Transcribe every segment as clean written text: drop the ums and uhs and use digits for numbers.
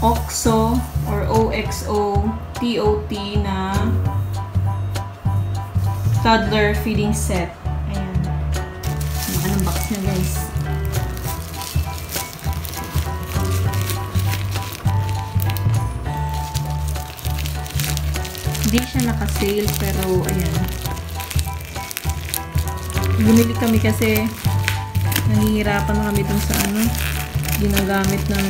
OXO or OXO TOT na toddler feeding set. Ayan. Anong box na, guys? Hindi siya naka-sale pero ayan. Bumili kami kasi nangihirapan na kami dun sa ano, ginagamit ng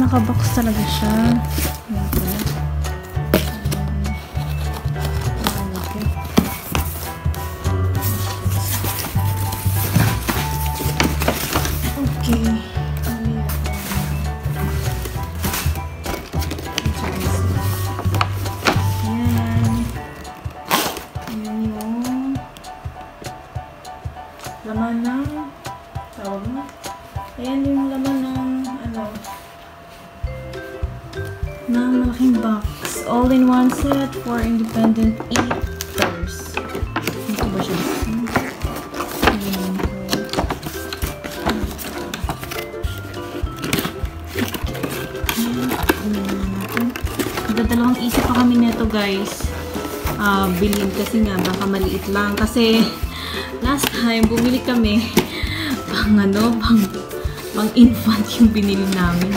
nakabox talaga siya. Okay. Ng malaking box. All-in-one set for independent eaters. Ito ba siya? Dadalawang isa pa kami nito, guys. Bilhin kasi nga, baka maliit lang. Kasi last time, bumili kami pang infant yung binili namin.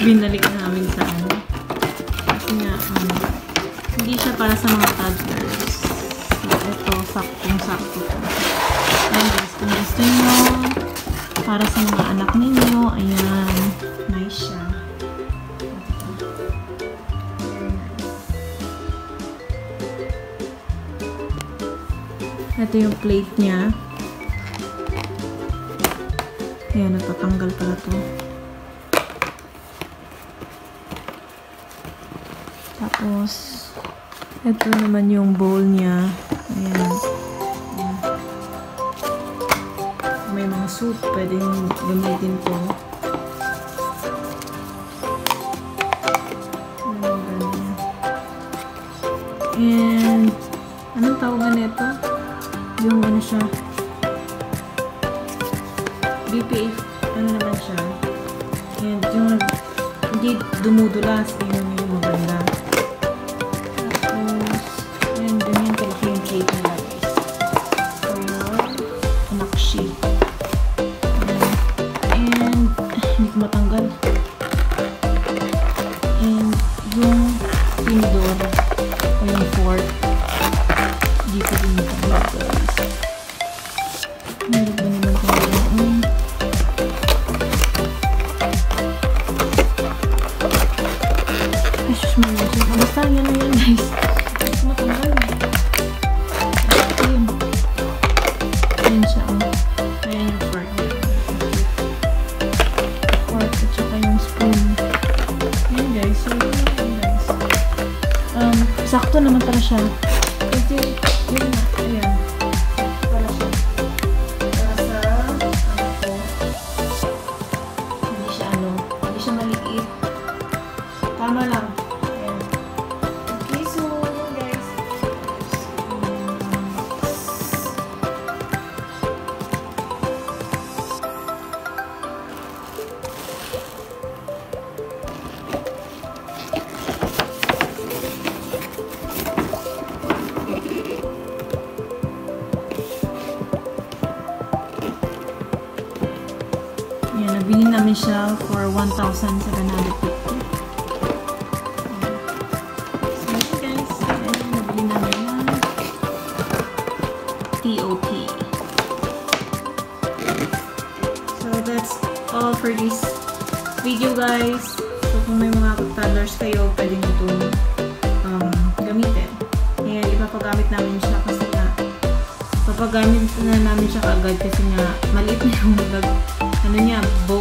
Binalik namin sa ano. Hindi siya para sa mga toddlers. So, ito, saktong-sakto. Ayan, guys, kung gusto nyo, para sa mga anak ninyo, ayan, nice siya. Ito yung plate niya. Ayan, natatanggal pala to. Tapos, ito naman yung bowl niya. Ayan. May mga soup. Pwede gamitin po. And, anong tawagan nito? Yung ano siya? BPF. Ano naman siya? And, yung hindi dumudulas. Yun yung maganda. Sakto naman pala siya. Kasi, yun na. Ayan. Para siya. Para sa, ano po. Hindi siya, hindi siya maliit. Tama lang. Ayan. Okay, so, guys. bili namin siya for 1,750. TOT. So that's all for this video, guys. So kung may mga toddlers kayo, pwede nyo itong gamitin. And ipapagamit namin siya kasi na papagamit na namin siya kaagad kasi na maliit na yung ano niya,